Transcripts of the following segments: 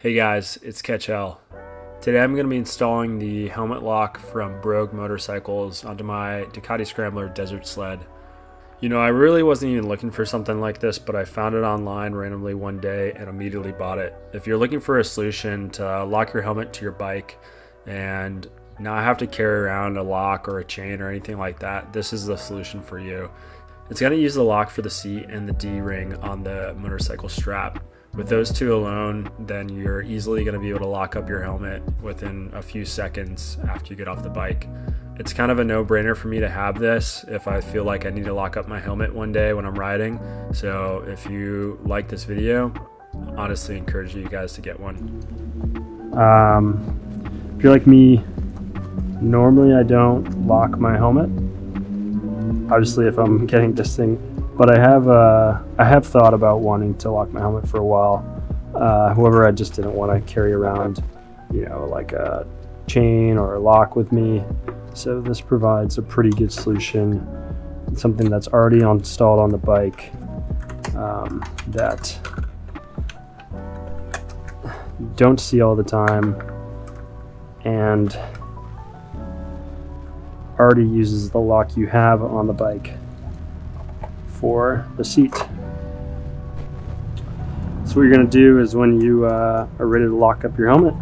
Hey guys, it's Ketchel. Today I'm going to be installing the helmet lock from Brogue Motorcycles onto my Ducati Scrambler Desert Sled. You know, I really wasn't even looking for something like this, but I found it online randomly one day and immediately bought it. If you're looking for a solution to lock your helmet to your bike and not have to carry around a lock or a chain or anything like that, this is the solution for you. It's going to use the lock for the seat and the D-ring on the motorcycle strap. With those two alone, then you're easily going to be able to lock up your helmet within a few seconds after you get off the bike. It's kind of a no-brainer for me to have this if I feel like I need to lock up my helmet one day when I'm riding. So if you like this video, honestly encourage you guys to get one. If you're like me, normally I don't lock my helmet. Obviously, if I'm getting this thing. But I have thought about wanting to lock my helmet for a while. However, I just didn't want to carry around, you know, like a chain or a lock with me. So this provides a pretty good solution. It's something that's already installed on the bike that you don't see all the time and already uses the lock you have on the bike for the seat. So what you're going to do is when you are ready to lock up your helmet,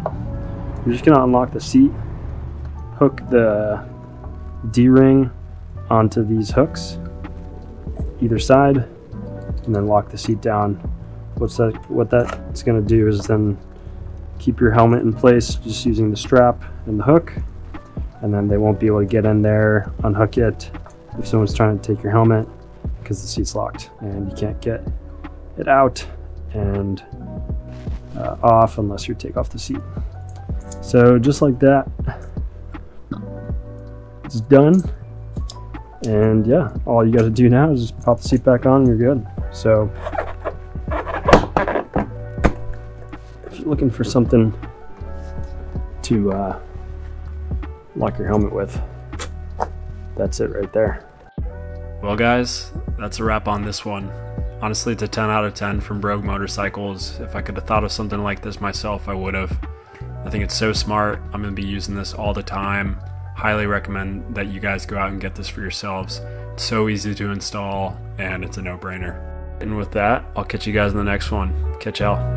you're just going to unlock the seat, hook the D-ring onto these hooks, either side, and then lock the seat down. What that's going to do is then keep your helmet in place just using the strap and the hook, and then they won't be able to get in there, unhook it, if someone's trying to take your helmet, because the seat's locked and you can't get it out and off unless you take off the seat. So just like that, it's done. And yeah, all you got to do now is just pop the seat back on and you're good. So if you're looking for something to lock your helmet with, that's it right there. Well guys, that's a wrap on this one. Honestly, it's a 10 out of 10 from Brogue Motorcycles. If I could have thought of something like this myself, I would have. I think it's so smart. I'm going to be using this all the time. Highly recommend that you guys go out and get this for yourselves. It's so easy to install and it's a no-brainer. And with that, I'll catch you guys in the next one. Catch y'all.